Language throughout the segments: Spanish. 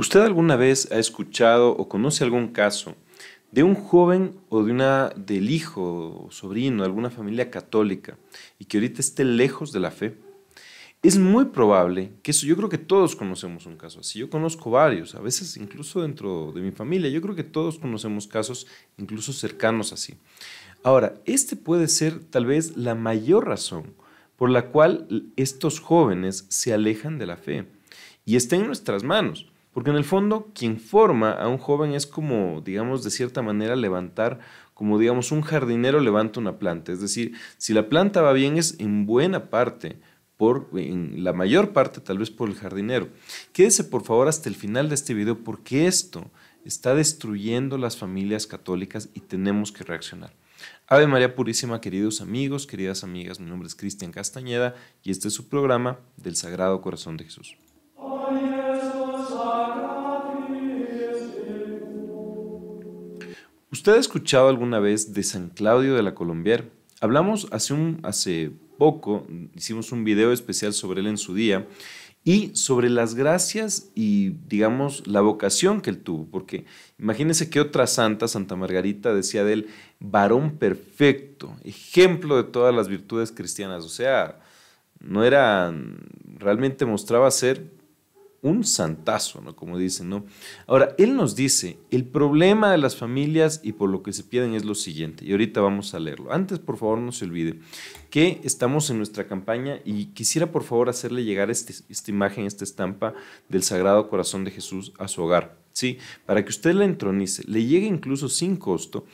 ¿Usted alguna vez ha escuchado o conoce algún caso de un joven o del hijo o sobrino de alguna familia católica y que ahorita esté lejos de la fe? Es muy probable que eso, yo creo que todos conocemos un caso así, yo conozco varios, a veces incluso dentro de mi familia, yo creo que todos conocemos casos incluso cercanos así. Ahora, este puede ser tal vez la mayor razón por la cual estos jóvenes se alejan de la fe y está en nuestras manos, porque en el fondo quien forma a un joven es como, digamos, de cierta manera levantar como digamos un jardinero levanta una planta, es decir, si la planta va bien es en buena parte en la mayor parte tal vez por el jardinero. Quédese por favor hasta el final de este video porque esto está destruyendo las familias católicas y tenemos que reaccionar. Ave María Purísima, queridos amigos, queridas amigas, mi nombre es Cristian Castañeda y este es su programa del Sagrado Corazón de Jesús. ¿Usted ha escuchado alguna vez de San Claudio de la Colombière? Hablamos hace poco hicimos un video especial sobre él en su día y sobre las gracias y digamos la vocación que él tuvo, porque imagínense que otra santa, Santa Margarita, decía de él, varón perfecto, ejemplo de todas las virtudes cristianas, o sea, no era, realmente mostraba ser un santazo, ¿no? Como dicen, ¿no? Ahora, él nos dice, el problema de las familias y por lo que se pierden es lo siguiente, y ahorita vamos a leerlo. Antes, por favor, no se olvide que estamos en nuestra campaña y quisiera, por favor, hacerle llegar esta imagen, esta estampa del Sagrado Corazón de Jesús a su hogar, ¿sí? Para que usted la entronice, le llegue incluso sin costo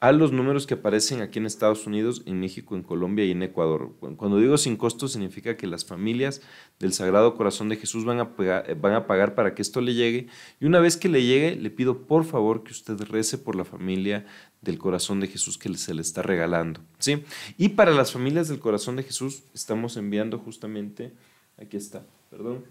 a los números que aparecen aquí en Estados Unidos, en México, en Colombia y en Ecuador. Cuando digo sin costo significa que las familias del Sagrado Corazón de Jesús van a pagar para que esto le llegue y una vez que le llegue le pido por favor que usted rece por la familia del Corazón de Jesús que se le está regalando, ¿sí? Y para las familias del Corazón de Jesús estamos enviando justamente, aquí está, perdón,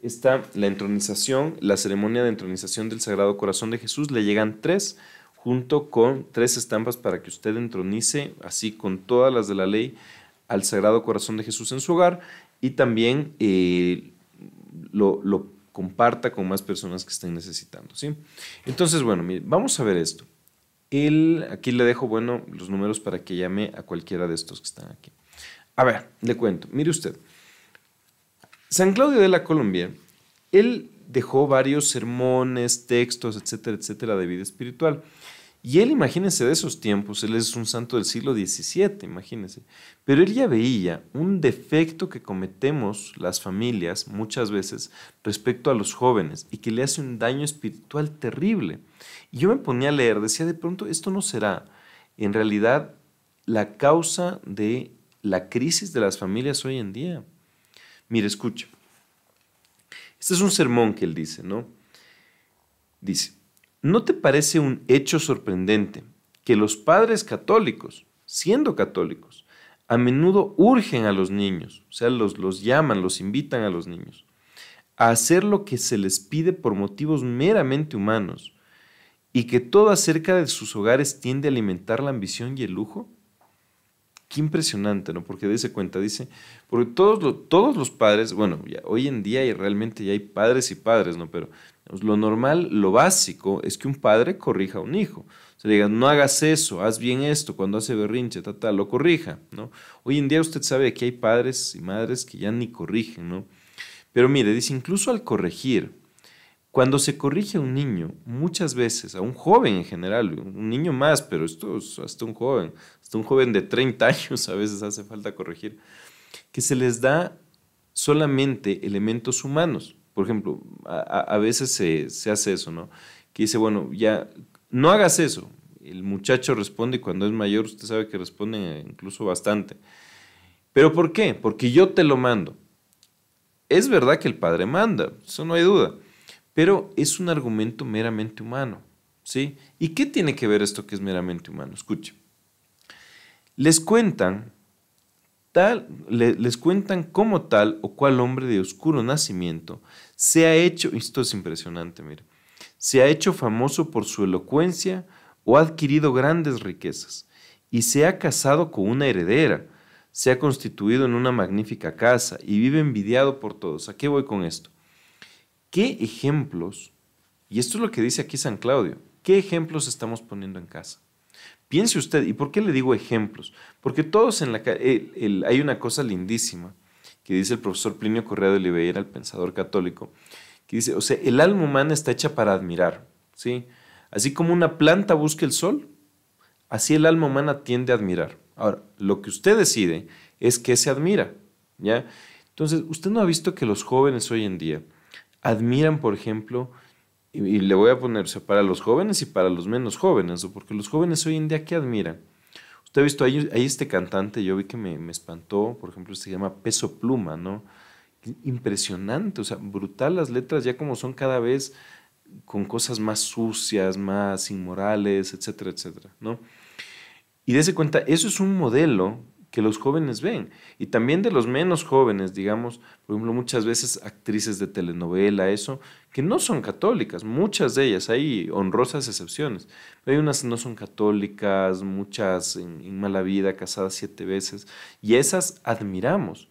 está la entronización, la ceremonia de entronización del Sagrado Corazón de Jesús, le llegan tres junto con tres estampas para que usted entronice, así con todas las de la ley, al Sagrado Corazón de Jesús en su hogar y también lo comparta con más personas que estén necesitando, ¿sí? Entonces, bueno, mire, vamos a ver esto. Aquí le dejo, bueno, los números para que llame a cualquiera de estos que están aquí. A ver, le cuento, mire usted. San Claudio de la Colombière, él dejó varios sermones, textos, etcétera, etcétera, de vida espiritual. Y él, imagínense, de esos tiempos, él es un santo del siglo XVII, imagínense. Pero él ya veía un defecto que cometemos las familias muchas veces respecto a los jóvenes y que le hace un daño espiritual terrible. Y yo me ponía a leer, decía, de pronto, esto no será en realidad la causa de la crisis de las familias hoy en día. Mire, escucha. Este es un sermón que él dice, ¿no? Dice, ¿no te parece un hecho sorprendente que los padres católicos, siendo católicos, a menudo urgen a los niños, o sea, los llaman, los invitan a los niños, a hacer lo que se les pide por motivos meramente humanos y que todo acerca de sus hogares tiende a alimentar la ambición y el lujo? Qué impresionante, ¿no? Porque dése cuenta, dice, porque todos los padres, bueno, ya, hoy en día realmente ya hay padres y padres, ¿no? Pero pues, lo normal, lo básico es que un padre corrija a un hijo. O sea, le digan, no hagas eso, haz bien esto, cuando hace berrinche, lo corrija, ¿no? Hoy en día usted sabe que hay padres y madres que ya ni corrigen, ¿no? Pero mire, dice, incluso al corregir, cuando se corrige a un niño, muchas veces, a un joven en general, un niño más, pero esto es hasta un joven de 30 años a veces hace falta corregir, que se les da solamente elementos humanos. Por ejemplo, a veces se hace eso, ¿no? Que dice, bueno, ya, no hagas eso. El muchacho responde y cuando es mayor usted sabe que responde incluso bastante. ¿Pero por qué? Porque yo te lo mando. Es verdad que el padre manda, eso no hay duda. Pero es un argumento meramente humano, ¿sí? ¿Y qué tiene que ver esto que es meramente humano? Escuche. Les cuentan cómo tal o cual hombre de oscuro nacimiento se ha hecho, esto es impresionante, mira, se ha hecho famoso por su elocuencia o ha adquirido grandes riquezas y se ha casado con una heredera, se ha constituido en una magnífica casa y vive envidiado por todos. ¿A qué voy con esto? ¿Qué ejemplos? Y esto es lo que dice aquí San Claudio. ¿Qué ejemplos estamos poniendo en casa? Piense usted, ¿y por qué le digo ejemplos? Porque todos en la hay una cosa lindísima que dice el profesor Plinio Correa de Oliveira, el pensador católico, que dice, o sea, el alma humana está hecha para admirar, ¿sí? Así como una planta busca el sol, así el alma humana tiende a admirar. Ahora, lo que usted decide es que se admira, ¿ya? Entonces, usted no ha visto que los jóvenes hoy en día admiran, por ejemplo, y le voy a poner, o sea, para los jóvenes y para los menos jóvenes, porque los jóvenes hoy en día, ¿qué admiran? Usted ha visto, hay este cantante, yo vi que me espantó, por ejemplo, se llama Peso Pluma, ¿no? Impresionante, o sea, brutal las letras, ya como son cada vez con cosas más sucias, más inmorales, etcétera, etcétera, ¿no? Y dése cuenta, eso es un modelo que los jóvenes ven, y también de los menos jóvenes, digamos, por ejemplo, muchas veces actrices de telenovela, eso, que no son católicas, muchas de ellas, hay honrosas excepciones, pero hay unas que no son católicas, muchas en mala vida, casadas 7 veces, y esas admiramos.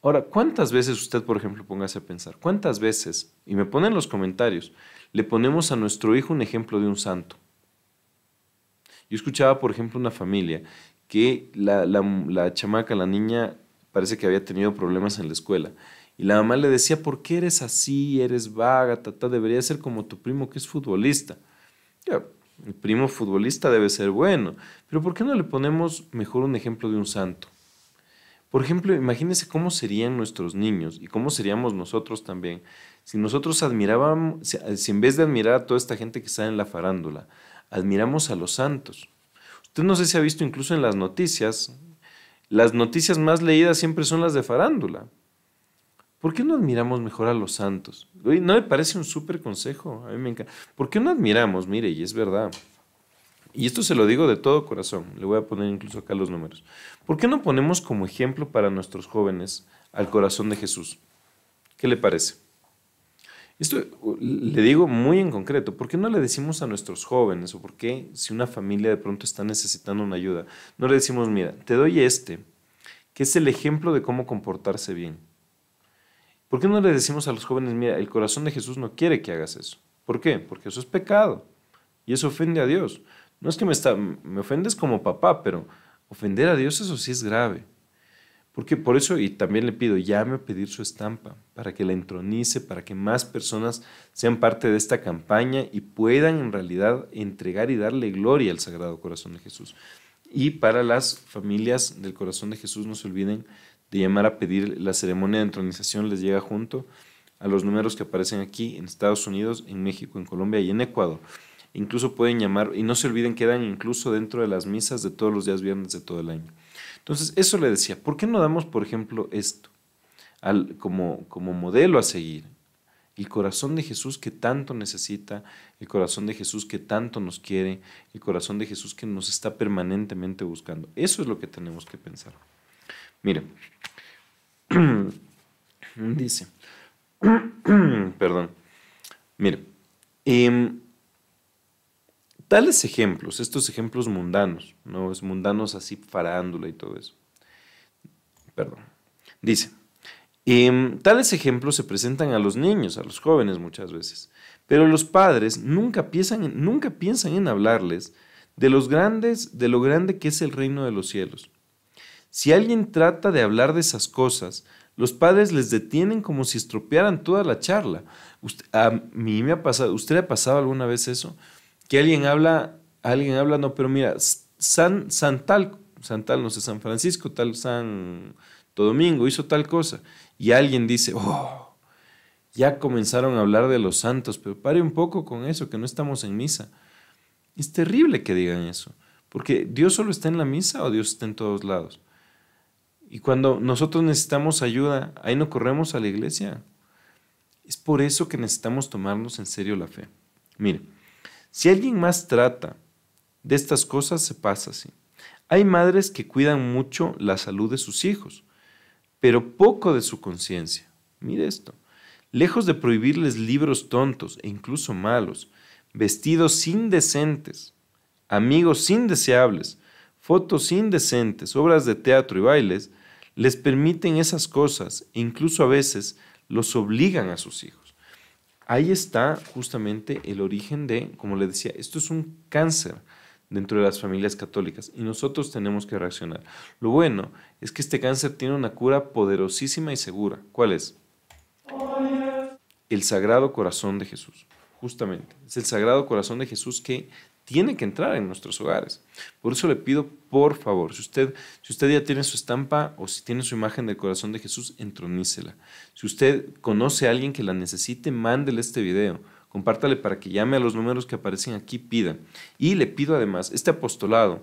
Ahora, ¿cuántas veces usted, por ejemplo, póngase a pensar, cuántas veces, y me pone en los comentarios, le ponemos a nuestro hijo un ejemplo de un santo? Yo escuchaba, por ejemplo, una familia que la chamaca, la niña, parece que había tenido problemas en la escuela. Y la mamá le decía, ¿por qué eres así? Eres vaga, tata, debería ser como tu primo que es futbolista. Ya, mi primo futbolista debe ser bueno, pero ¿por qué no le ponemos mejor un ejemplo de un santo? Por ejemplo, imagínense cómo serían nuestros niños y cómo seríamos nosotros también. Si nosotros admirábamos, si en vez de admirar a toda esta gente que está en la farándula, admiramos a los santos. Usted no sé si ha visto incluso en las noticias más leídas siempre son las de farándula. ¿Por qué no admiramos mejor a los santos? Oye, ¿no me parece un súper consejo? A mí me encanta. ¿Por qué no admiramos? Mire, y es verdad. Y esto se lo digo de todo corazón. Le voy a poner incluso acá los números. ¿Por qué no ponemos como ejemplo para nuestros jóvenes al corazón de Jesús? ¿Qué le parece? Esto le digo muy en concreto, ¿por qué no le decimos a nuestros jóvenes o por qué si una familia de pronto está necesitando una ayuda, no le decimos, mira, te doy que es el ejemplo de cómo comportarse bien? ¿Por qué no le decimos a los jóvenes, mira, el corazón de Jesús no quiere que hagas eso? ¿Por qué? Porque eso es pecado y eso ofende a Dios. No es que me ofendes como papá, pero ofender a Dios eso sí es grave. Porque por eso, y también le pido, llame a pedir su estampa para que la entronice, para que más personas sean parte de esta campaña y puedan en realidad entregar y darle gloria al Sagrado Corazón de Jesús. Y para las familias del Corazón de Jesús no se olviden de llamar a pedir la ceremonia de entronización, les llega junto a los números que aparecen aquí en Estados Unidos, en México, en Colombia y en Ecuador. Incluso pueden llamar, y no se olviden que dan incluso dentro de las misas de todos los días viernes de todo el año. Entonces, eso le decía, ¿por qué no damos, por ejemplo, esto como modelo a seguir? El corazón de Jesús que tanto necesita, el corazón de Jesús que tanto nos quiere, el corazón de Jesús que nos está permanentemente buscando. Eso es lo que tenemos que pensar. Miren, dice, perdón, miren, tales ejemplos, estos ejemplos mundanos, ¿no? Es mundanos así, farándula y todo eso. Perdón. Dice, tales ejemplos se presentan a los niños, a los jóvenes muchas veces, pero los padres nunca piensan en hablarles de lo grande que es el reino de los cielos. Si alguien trata de hablar de esas cosas, los padres les detienen como si estropearan toda la charla. A mí me ha pasado, ¿usted le ha pasado alguna vez eso? Que alguien habla, no, pero mira, San tal, no sé, San Francisco, tal Santo Domingo, hizo tal cosa. Y alguien dice, oh, ya comenzaron a hablar de los santos, pero pare un poco con eso, que no estamos en misa. Es terrible que digan eso, porque Dios solo está en la misa o Dios está en todos lados. Y cuando nosotros necesitamos ayuda, ahí no corremos a la iglesia. Es por eso que necesitamos tomarnos en serio la fe. Mire, si alguien más trata de estas cosas, se pasa así. Hay madres que cuidan mucho la salud de sus hijos, pero poco de su conciencia. Mire esto. Lejos de prohibirles libros tontos e incluso malos, vestidos indecentes, amigos indeseables, fotos indecentes, obras de teatro y bailes, les permiten esas cosas e incluso a veces los obligan a sus hijos. Ahí está justamente el origen de, como le decía, esto es un cáncer dentro de las familias católicas y nosotros tenemos que reaccionar. Lo bueno es que este cáncer tiene una cura poderosísima y segura. ¿Cuál es? El Sagrado Corazón de Jesús, justamente. Es el Sagrado Corazón de Jesús que tiene que entrar en nuestros hogares. Por eso le pido, por favor, si usted ya tiene su estampa o si tiene su imagen del corazón de Jesús, entronícela. Si usted conoce a alguien que la necesite, mándele este video. Compártale para que llame a los números que aparecen aquí, pida. Y le pido además, este apostolado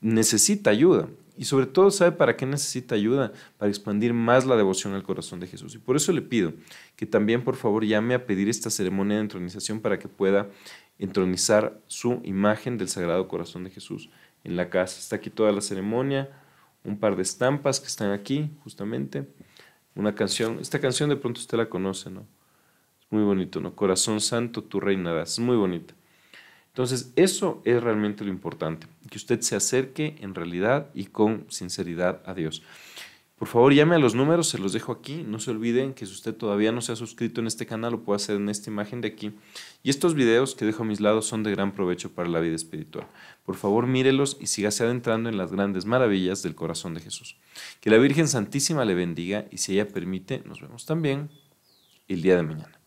necesita ayuda. Y sobre todo, ¿sabe para qué necesita ayuda? Para expandir más la devoción al corazón de Jesús. Y por eso le pido que también, por favor, llame a pedir esta ceremonia de entronización para que pueda entronizar su imagen del Sagrado Corazón de Jesús en la casa. Está aquí toda la ceremonia, un par de estampas que están aquí, justamente. Una canción, esta canción de pronto usted la conoce, ¿no? Es muy bonito, ¿no? Corazón Santo, tú reinarás. Es muy bonita. Entonces, eso es realmente lo importante, que usted se acerque en realidad y con sinceridad a Dios. Por favor, llame a los números, se los dejo aquí. No se olviden que si usted todavía no se ha suscrito en este canal, lo puede hacer en esta imagen de aquí. Y estos videos que dejo a mis lados son de gran provecho para la vida espiritual. Por favor, mírelos y sígase adentrando en las grandes maravillas del corazón de Jesús. Que la Virgen Santísima le bendiga y si ella permite, nos vemos también el día de mañana.